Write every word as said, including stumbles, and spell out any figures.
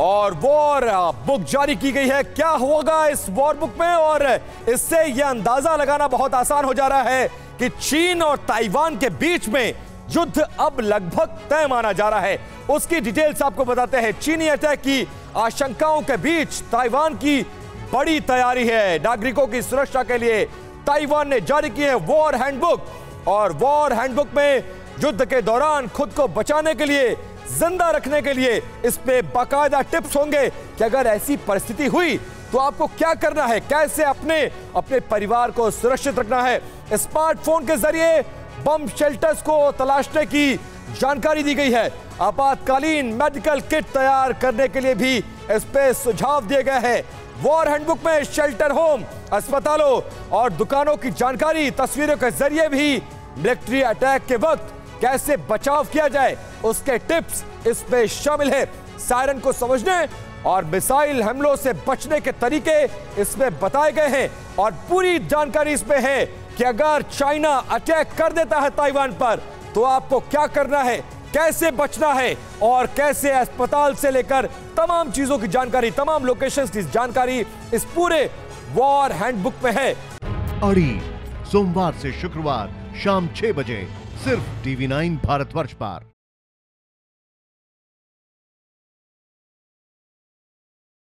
और war book जारी की गई है। क्या होगा इस वॉर बुक में, और इससे यह अंदाजा लगाना बहुत आसान हो जा रहा है कि चीन और ताइवान के बीच में युद्ध अब लगभग तय माना जा रहा है। उसकी डिटेल्स आपको बताते हैं। चीनी अटैक की आशंकाओं के बीच ताइवान की बड़ी तैयारी है। नागरिकों की सुरक्षा के लिए ताइवान ने जारी की है वॉर हैंडबुक, और वॉर हैंडबुक में युद्ध के दौरान खुद को बचाने के लिए, जिंदा रखने के लिए इसमें बाकायदा टिप्स होंगे कि अगर ऐसी परिस्थिति हुई तो आपको क्या करना है, कैसे अपने अपने परिवार को सुरक्षित रखना है। स्मार्टफोन के जरिए बम शेल्टर्स को तलाशने की जानकारी दी गई है। आपातकालीन मेडिकल किट तैयार करने के लिए भी इस पे सुझाव दिए गए हैं। वॉर हैंडबुक में शेल्टर होम, अस्पतालों और दुकानों की जानकारी, तस्वीरों के जरिए भी मिलिट्री अटैक के वक्त कैसे बचाव किया जाए उसके टिप्स इसमें शामिल है। सायरन को समझने और मिसाइल हमलों से बचने के तरीके इसमें बताए गए हैं, और पूरी जानकारी इसमें है कि अगर चाइना अटैक कर देता है ताइवान पर तो आपको क्या करना है, कैसे बचना है, और कैसे अस्पताल से लेकर तमाम चीजों की जानकारी, तमाम लोकेशंस की जानकारी इस पूरे वॉर हैंडबुक में है। अड़ी सोमवार से शुक्रवार शाम छह बजे सिर्फ टीवी नाइन भारतवर्ष पर।